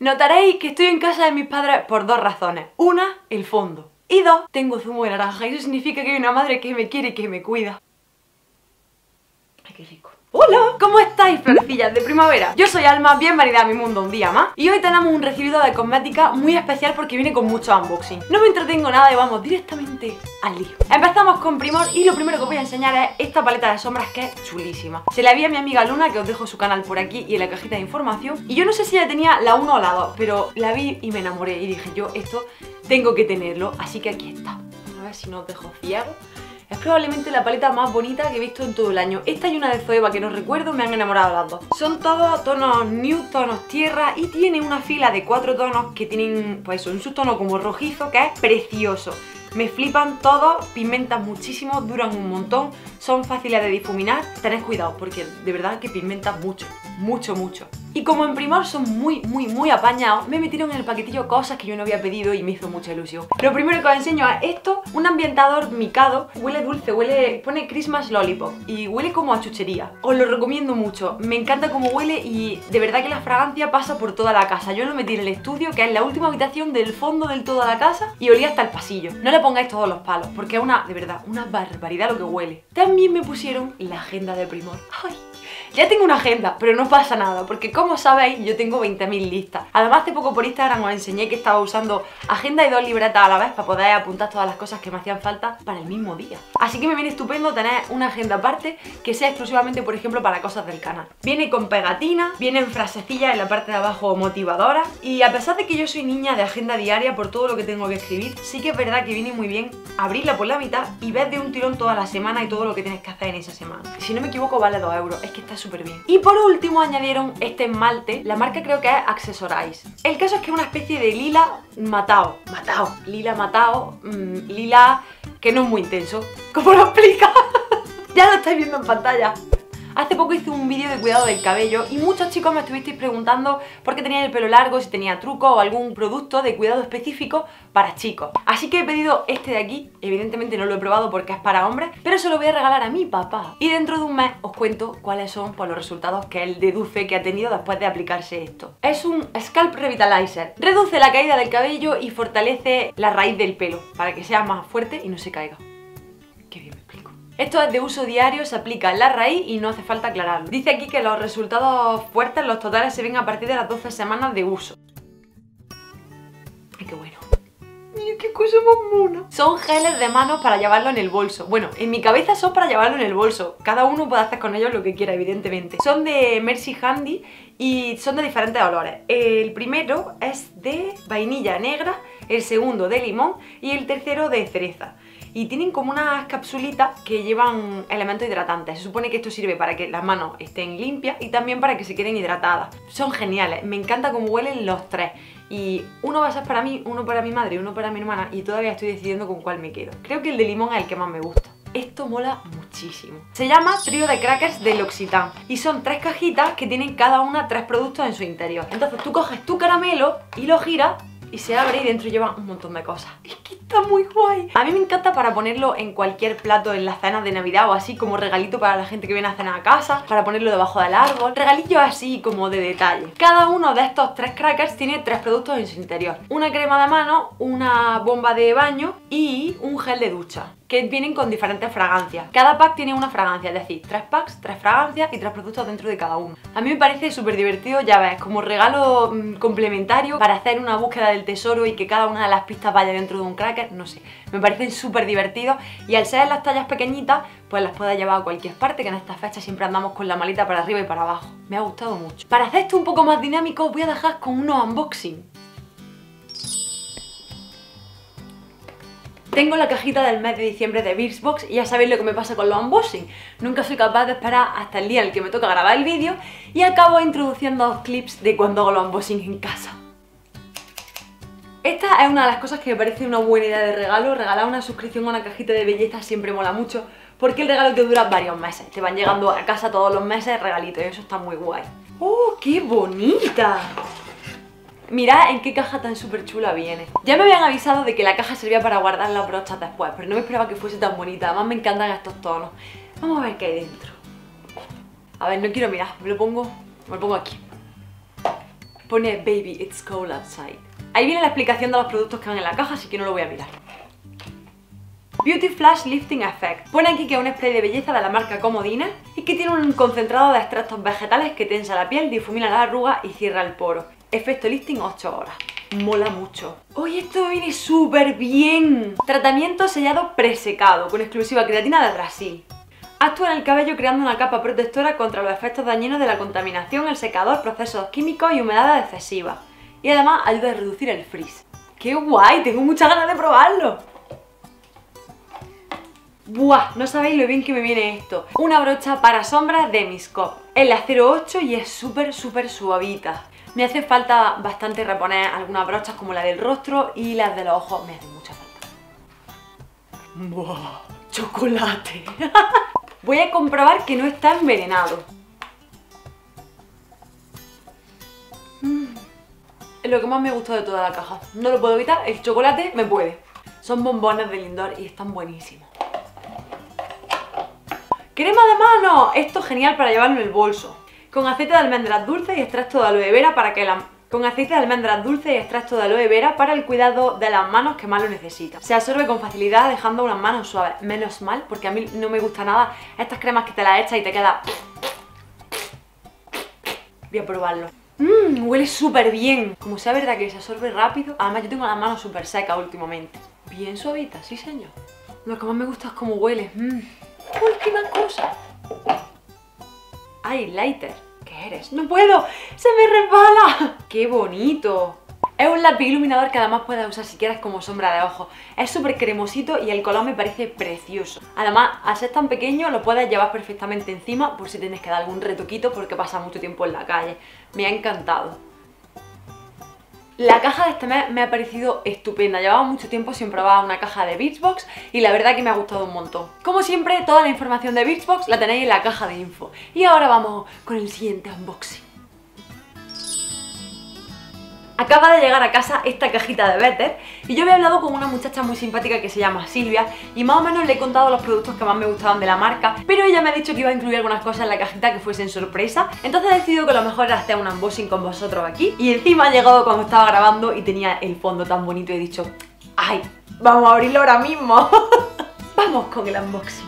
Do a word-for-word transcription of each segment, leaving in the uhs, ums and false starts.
Notaréis que estoy en casa de mis padres por dos razones. Una, el fondo. Y dos, tengo zumo de naranja. Eso significa que hay una madre que me quiere y que me cuida. Ay, qué rico. ¡Hola! ¿Cómo estáis, florecillas de primavera? Yo soy Alma, bienvenida a mi mundo un día más. Y hoy tenemos un recibido de cosmética muy especial porque viene con mucho unboxing. No me entretengo nada y vamos directamente al lío. Empezamos con Primor y lo primero que os voy a enseñar es esta paleta de sombras que es chulísima. Se la vi a mi amiga Luna, que os dejo su canal por aquí y en la cajita de información. Y yo no sé si ya tenía la uno o la dos, pero la vi y me enamoré y dije yo, esto tengo que tenerlo, así que aquí está. A ver si no os dejo ciego. Es probablemente la paleta más bonita que he visto en todo el año. Esta y una de Zoeva que no recuerdo, me han enamorado las dos. Son todos tonos nude, tonos tierra, y tiene una fila de cuatro tonos que tienen, pues eso, un subtono como rojizo que es precioso. Me flipan todos, pigmentan muchísimo, duran un montón, son fáciles de difuminar. Tened cuidado porque de verdad que pigmentan mucho, mucho, mucho. Y como en Primor son muy, muy, muy apañados, me metieron en el paquetillo cosas que yo no había pedido y me hizo mucha ilusión. Lo primero que os enseño es esto, un ambientador Mikado. Huele dulce, huele, pone Christmas Lollipop y huele como a chuchería. Os lo recomiendo mucho, me encanta cómo huele y de verdad que la fragancia pasa por toda la casa. Yo lo metí en el estudio, que es la última habitación del fondo del todo de la casa, y olía hasta el pasillo. No le pongáis todos los palos porque es una, de verdad, una barbaridad lo que huele. También me pusieron la agenda de Primor. ¡Ay! Ya tengo una agenda, pero no pasa nada, porque como sabéis, yo tengo veinte mil listas. Además, hace poco por Instagram os enseñé que estaba usando agenda y dos libretas a la vez para poder apuntar todas las cosas que me hacían falta para el mismo día. Así que me viene estupendo tener una agenda aparte que sea exclusivamente, por ejemplo, para cosas del canal. Viene con pegatina, vienen frasecillas en la parte de abajo motivadoras, y a pesar de que yo soy niña de agenda diaria por todo lo que tengo que escribir, sí que es verdad que viene muy bien abrirla por la mitad y ver de un tirón toda la semana y todo lo que tienes que hacer en esa semana. Si no me equivoco, vale dos euros. Es que está súper bien. Y por último añadieron este esmalte, la marca creo que es Accessorize. El caso es que es una especie de lila matao, matao, lila matao, mmm, lila que no es muy intenso. ¿Cómo lo explica? Ya lo estáis viendo en pantalla. Hace poco hice un vídeo de cuidado del cabello y muchos chicos me estuvisteis preguntando por qué tenía el pelo largo, si tenía truco o algún producto de cuidado específico para chicos. Así que he pedido este de aquí, evidentemente no lo he probado porque es para hombres, pero se lo voy a regalar a mi papá. Y dentro de un mes os cuento cuáles son pues, los resultados que él deduce que ha tenido después de aplicarse esto. Es un Scalp Revitalizer. Reduce la caída del cabello y fortalece la raíz del pelo para que sea más fuerte y no se caiga. Qué bien me explico. Esto es de uso diario, se aplica en la raíz y no hace falta aclararlo. Dice aquí que los resultados fuertes, los totales, se ven a partir de las doce semanas de uso. Ay, qué bueno. Mira, qué cosa más mona. Son geles de manos para llevarlo en el bolso. Bueno, en mi cabeza son para llevarlo en el bolso. Cada uno puede hacer con ellos lo que quiera, evidentemente. Son de Merci Handi y son de diferentes olores. El primero es de vainilla negra, el segundo de limón y el tercero de cereza. Y tienen como unas capsulitas que llevan elementos hidratantes. Se supone que esto sirve para que las manos estén limpias y también para que se queden hidratadas. Son geniales, me encanta cómo huelen los tres. Y uno va a ser para mí, uno para mi madre y uno para mi hermana, y todavía estoy decidiendo con cuál me quedo. Creo que el de limón es el que más me gusta. Esto mola muchísimo. Se llama trío de crackers de L'Occitane y son tres cajitas que tienen cada una tres productos en su interior. Entonces tú coges tu caramelo y lo giras y se abre y dentro lleva un montón de cosas. Es que está muy guay. A mí me encanta para ponerlo en cualquier plato en las cenas de Navidad o así, como regalito para la gente que viene a cenar a casa, para ponerlo debajo del árbol, regalillos así como de detalle. Cada uno de estos tres crackers tiene tres productos en su interior. Una crema de mano, una bomba de baño y un gel de ducha, que vienen con diferentes fragancias. Cada pack tiene una fragancia, es decir, tres packs, tres fragancias y tres productos dentro de cada uno. A mí me parece súper divertido, ya ves, como regalo mmm, complementario para hacer una búsqueda del tesoro y que cada una de las pistas vaya dentro de un cracker, no sé. Me parecen súper divertidos y al ser las tallas pequeñitas, pues las puedes llevar a cualquier parte, que en estas fechas siempre andamos con la maleta para arriba y para abajo. Me ha gustado mucho. Para hacer esto un poco más dinámico, os voy a dejar con unos unboxing. Tengo la cajita del mes de diciembre de Birchbox y ya sabéis lo que me pasa con los unboxing. Nunca soy capaz de esperar hasta el día en el que me toca grabar el vídeo y acabo introduciendo los clips de cuando hago los unboxing en casa. Esta es una de las cosas que me parece una buena idea de regalo. Regalar una suscripción a una cajita de belleza siempre mola mucho porque el regalo te dura varios meses. Te van llegando a casa todos los meses regalitos y eso está muy guay. ¡Oh, qué bonita! Mirad en qué caja tan súper chula viene. Ya me habían avisado de que la caja servía para guardar las brochas después, pero no me esperaba que fuese tan bonita. Además me encantan estos tonos. Vamos a ver qué hay dentro. A ver, no quiero mirar, me lo pongo, me lo pongo aquí. pone Baby, it's cold outside. Ahí viene la explicación de los productos que van en la caja, así que no lo voy a mirar. Beauty Flash Lifting Effect. Pone aquí que es un spray de belleza de la marca Comodina y que tiene un concentrado de extractos vegetales que tensa la piel, difumina las arrugas y cierra el poro. Efecto lifting ocho horas. Mola mucho. ¡Oye, esto viene súper bien! Tratamiento sellado presecado con exclusiva creatina de Trasil. Actúa en el cabello creando una capa protectora contra los efectos dañinos de la contaminación, el secador, procesos químicos y humedad excesiva. Y además ayuda a reducir el frizz. ¡Qué guay! Tengo muchas ganas de probarlo. ¡Buah! No sabéis lo bien que me viene esto. Una brocha para sombras de Miscop. Es la cero ocho y es súper, súper suavita. Me hace falta bastante reponer algunas brochas como la del rostro y las de los ojos. Me hace mucha falta. ¡Buah! ¡Chocolate! Voy a comprobar que no está envenenado. Mm. Es lo que más me gustó de toda la caja. No lo puedo evitar, el chocolate me puede. Son bombones de Lindor y están buenísimos. ¡Crema de mano! Esto es genial para llevarlo en el bolso. Con aceite de almendras dulces y extracto de aloe vera para que la... Con aceite de almendras dulces y extracto de aloe vera para el cuidado de las manos que más lo necesitan. Se absorbe con facilidad dejando unas manos suaves. Menos mal, porque a mí no me gusta nada estas cremas que te las echas y te queda... Voy a probarlo. Mmm, huele súper bien. Como sea verdad que se absorbe rápido, además yo tengo las manos súper secas últimamente. Bien suavita, sí señor. Lo que más me gusta es cómo huele. Mmm. Última cosa. Highlighter. ¿Qué eres? ¡No puedo! ¡Se me resbala! ¡Qué bonito! Es un lápiz iluminador que además puedes usar si quieres como sombra de ojo. Es súper cremosito y el color me parece precioso. Además, al ser tan pequeño lo puedes llevar perfectamente encima por si tienes que dar algún retoquito porque pasas mucho tiempo en la calle. Me ha encantado. La caja de este mes me ha parecido estupenda. Llevaba mucho tiempo sin probar una caja de Birchbox y la verdad que me ha gustado un montón. Como siempre, toda la información de Birchbox la tenéis en la caja de info. Y ahora vamos con el siguiente unboxing. Acaba de llegar a casa esta cajita de Beter y yo había hablado con una muchacha muy simpática que se llama Silvia y más o menos le he contado los productos que más me gustaban de la marca, pero ella me ha dicho que iba a incluir algunas cosas en la cajita que fuesen sorpresa, entonces he decidido que lo mejor era hacer un unboxing con vosotros aquí y encima ha llegado cuando estaba grabando y tenía el fondo tan bonito y he dicho ¡ay! ¡Vamos a abrirlo ahora mismo! ¡Vamos con el unboxing!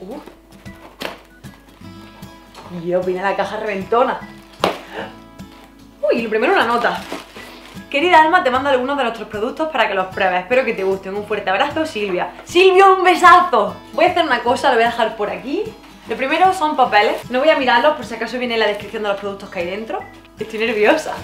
Uh. Dios, viene la caja reventona. Y primero una nota. Querida Alma, te mando algunos de nuestros productos para que los pruebes. Espero que te gusten. Un fuerte abrazo, Silvia. ¡Silvia, un besazo! Voy a hacer una cosa, lo voy a dejar por aquí. Lo primero son papeles. No voy a mirarlos por si acaso viene la descripción de los productos que hay dentro. Estoy nerviosa.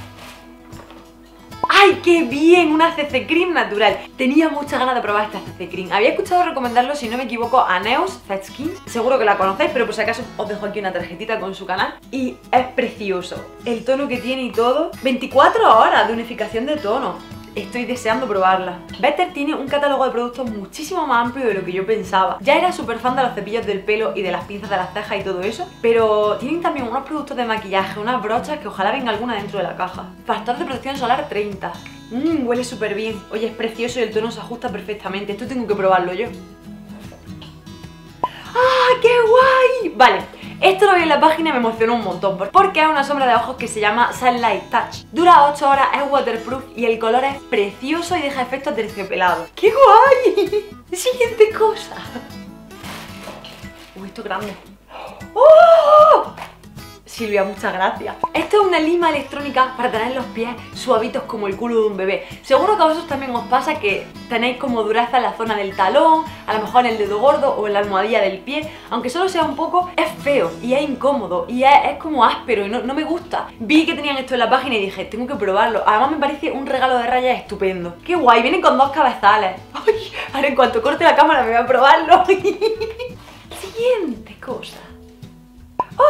¡Ay, qué bien! Una C C Cream natural. Tenía muchas ganas de probar esta C C Cream. Había escuchado recomendarlo, si no me equivoco, a Neus, Fetsquins. Seguro que la conocéis, pero por si acaso os dejo aquí una tarjetita con su canal. Y es precioso. El tono que tiene y todo. veinticuatro horas de unificación de tono. Estoy deseando probarla. Beter tiene un catálogo de productos muchísimo más amplio de lo que yo pensaba. Ya era súper fan de los cepillos del pelo y de las pinzas de las cejas y todo eso, pero tienen también unos productos de maquillaje, unas brochas que ojalá venga alguna dentro de la caja. Factor de protección solar treinta. Mmm, huele súper bien. Oye, es precioso y el tono se ajusta perfectamente. Esto tengo que probarlo yo. ¡Ah, qué guay! Vale. Esto lo vi en la página y me emocionó un montón porque es una sombra de ojos que se llama Sunlight Touch. Dura ocho horas, es waterproof y el color es precioso y deja efectos terciopelados. ¡Qué guay! Siguiente cosa. Uy, esto es grande. ¡Oh! Silvia, muchas gracias. Esto es una lima electrónica para tener los pies suavitos como el culo de un bebé. Seguro que a vosotros también os pasa que tenéis como dureza en la zona del talón, a lo mejor en el dedo gordo o en la almohadilla del pie. Aunque solo sea un poco, es feo y es incómodo y es, es como áspero y no, no me gusta. Vi que tenían esto en la página y dije, tengo que probarlo. Además me parece un regalo de rayas estupendo. ¡Qué guay! Vienen con dos cabezales. ¡Ay! Ahora en cuanto corte la cámara me voy a probarlo. Siguiente cosa. ¡Oh!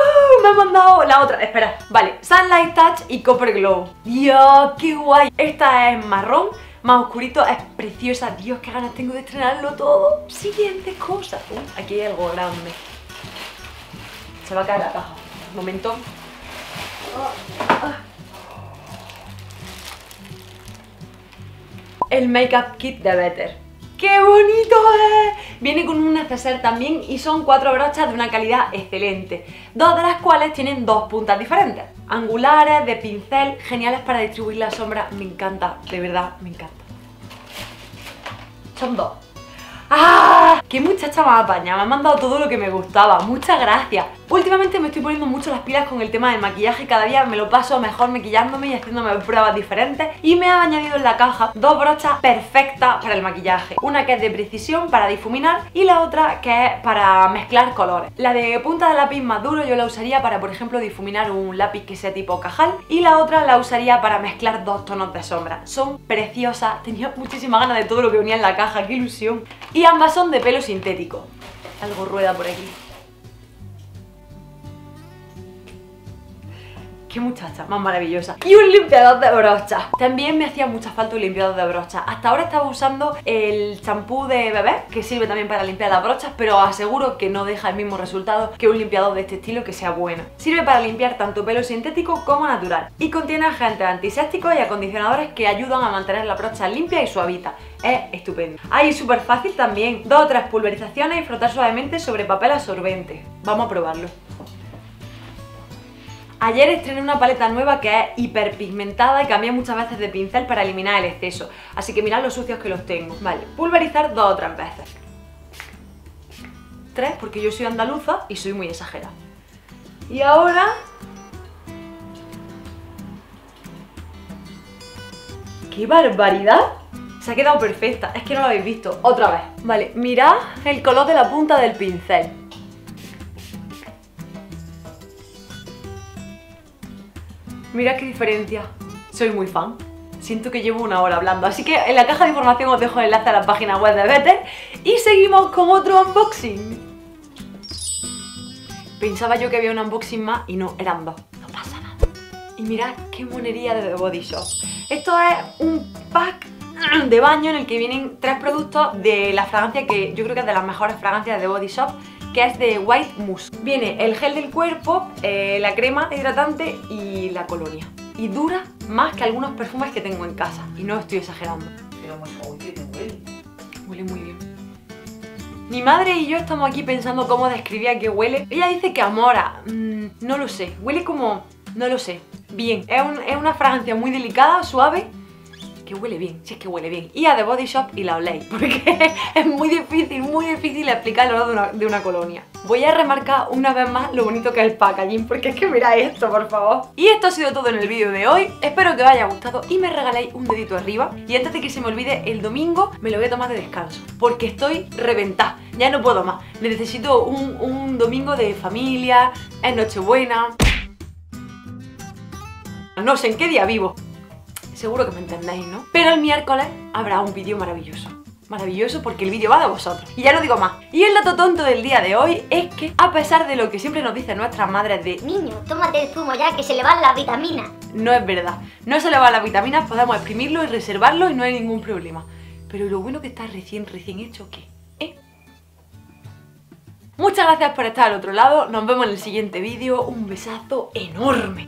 Me han mandado la otra. Espera. Vale, Sunlight Touch y Copper Glow. ¡Dios, qué guay! Esta es marrón, más oscurito, es preciosa. Dios, qué ganas tengo de estrenarlo todo. Siguiente cosa. Uh, aquí hay algo grande. Se va a caer la caja. Un momento. El Makeup Kit de Beter. ¡Qué bonito es! Viene con un neceser también y son cuatro brochas de una calidad excelente, dos de las cuales tienen dos puntas diferentes. angulares, de pincel, geniales para distribuir la sombra. Me encanta, de verdad, me encanta. Son dos. ¡Ah! ¡Qué muchacha más apaña! Me han mandado todo lo que me gustaba, muchas gracias. Últimamente me estoy poniendo mucho las pilas con el tema del maquillaje. Cada día me lo paso mejor maquillándome y haciéndome pruebas diferentes. Y me han añadido en la caja dos brochas perfectas para el maquillaje. Una que es de precisión para difuminar y la otra que es para mezclar colores. La de punta de lápiz más duro yo la usaría para, por ejemplo, difuminar un lápiz que sea tipo cajal. Y la otra la usaría para mezclar dos tonos de sombra. Son preciosas, tenía muchísima ganas de todo lo que venía en la caja, qué ilusión. Y ambas son de pelo sintético. Algo rueda por aquí. ¡Qué muchacha más maravillosa! Y un limpiador de brochas. También me hacía mucha falta un limpiador de brochas. Hasta ahora estaba usando el champú de bebé, que sirve también para limpiar las brochas, pero aseguro que no deja el mismo resultado que un limpiador de este estilo que sea bueno. Sirve para limpiar tanto pelo sintético como natural. Y contiene agentes antisépticos y acondicionadores que ayudan a mantener la brocha limpia y suavita. Es estupendo. Ahí súper fácil también. Dos o tres pulverizaciones y frotar suavemente sobre papel absorbente. Vamos a probarlo. Ayer estrené una paleta nueva que es hiperpigmentada y cambié muchas veces de pincel para eliminar el exceso. Así que mirad los sucios que los tengo. Vale, pulverizar dos o tres veces. Tres, porque yo soy andaluza y soy muy exagerada. Y ahora... ¡qué barbaridad! Se ha quedado perfecta, es que no lo habéis visto. Otra vez. Vale, mirad el color de la punta del pincel. Mirad qué diferencia. Soy muy fan. Siento que llevo una hora hablando. Así que en la caja de información os dejo el enlace a la página web de Beter. Y seguimos con otro unboxing. Pensaba yo que había un unboxing más y no, eran dos. No pasa nada. Y mirad qué monería de The Body Shop. Esto es un pack de baño en el que vienen tres productos de la fragancia que yo creo que es de las mejores fragancias de The Body Shop, que es de White Musk. Viene el gel del cuerpo, eh, la crema hidratante y la colonia. Y dura más que algunos perfumes que tengo en casa. Y no estoy exagerando. Pero muy bien, huele. Huele muy bien. Mi madre y yo estamos aquí pensando cómo describir a qué huele. Ella dice que amora. Mmm, no lo sé. Huele como... no lo sé. Bien. Es, un, es una fragancia muy delicada, suave. Que huele bien, si es que huele bien. Y a The Body Shop y la oléis, porque es muy difícil, muy difícil explicar el olor de una, de una colonia. Voy a remarcar una vez más lo bonito que es el packaging, porque es que mirad esto, por favor. Y esto ha sido todo en el vídeo de hoy. Espero que os haya gustado y me regaléis un dedito arriba. Y antes de que se me olvide, el domingo me lo voy a tomar de descanso, porque estoy reventada, ya no puedo más. Necesito un, un domingo de familia, es Nochebuena. No sé en qué día vivo. Seguro que me entendéis, ¿no? Pero el miércoles habrá un vídeo maravilloso. Maravilloso porque el vídeo va de vosotros. Y ya no digo más. Y el dato tonto del día de hoy es que, a pesar de lo que siempre nos dicen nuestras madres de niño, tómate el zumo ya que se le van las vitaminas, no es verdad. No se le van las vitaminas, podemos exprimirlo y reservarlo y no hay ningún problema. Pero lo bueno que está recién, recién hecho, ¿qué? ¿Eh? Muchas gracias por estar al otro lado. Nos vemos en el siguiente vídeo. Un besazo enorme.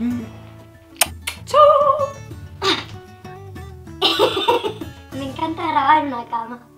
Mm. Me encanta grabar en la cama.